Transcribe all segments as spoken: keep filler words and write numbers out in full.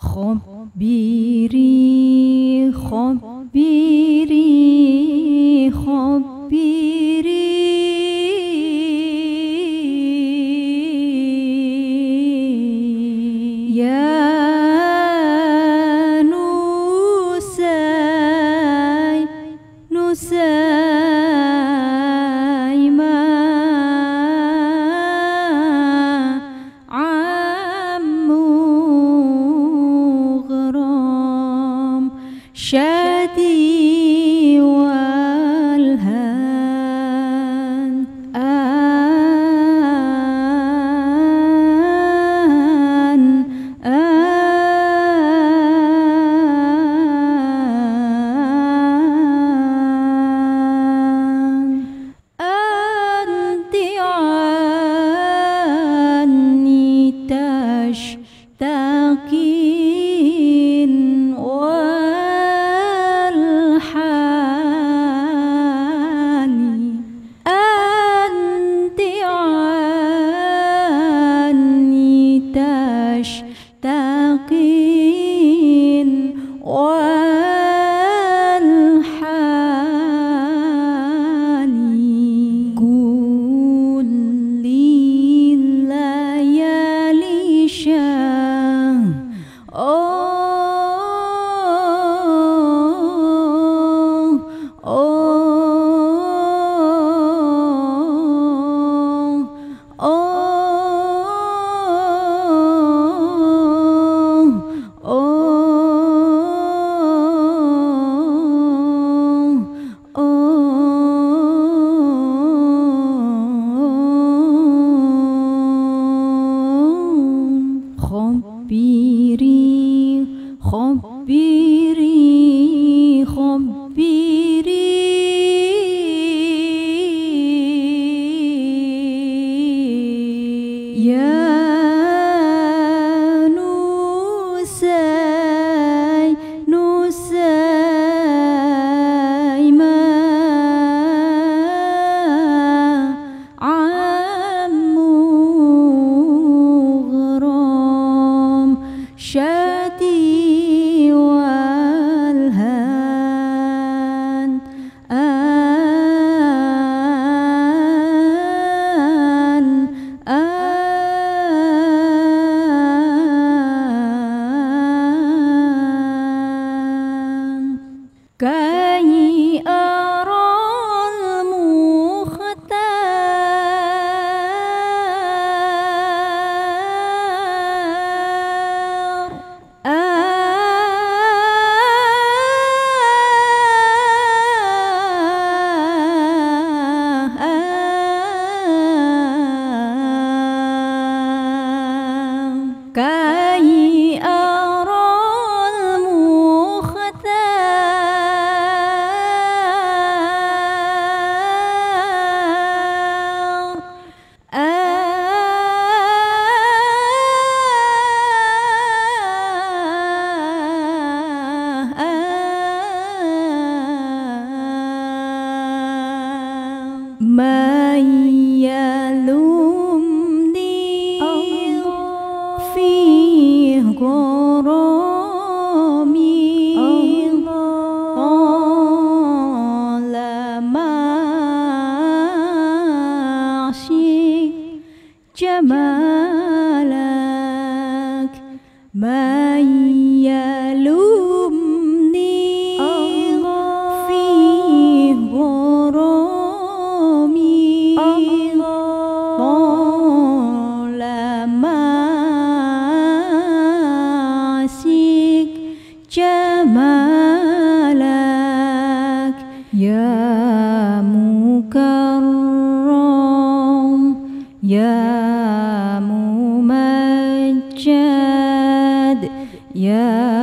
خبيري خبيري خبيري يا نساي نساي ما شادي والهان آن آن أنت عني تشتكين تشتاقين والحالي قول لي الليالي شام أوه أوه أوه Khobbiri, Khobbiri, Khobbiri يا نساي نساي ما شادي والهان آن آن كي أرى كي أرى المختار آه آه ما يلومني في غرامي طالما أعشي جمالك ما يلومني في غرامي طالما جمالك يا مكرم يا ممجد يا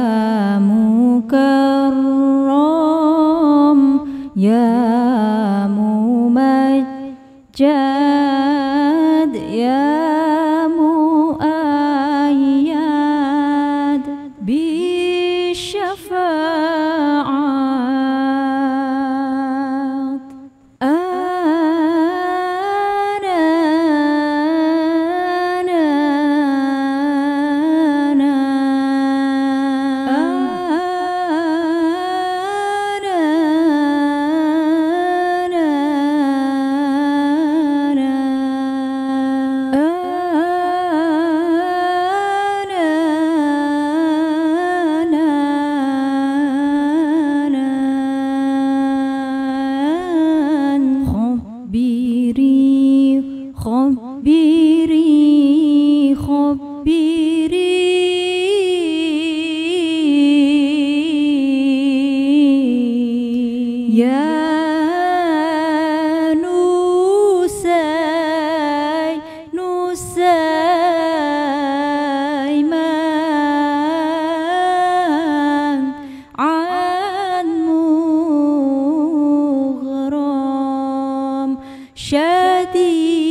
مكرم يا ممجد يا شفاعات أنا أنا أنا خبري خبري يا نساي نسيمان عن مغرم شديد.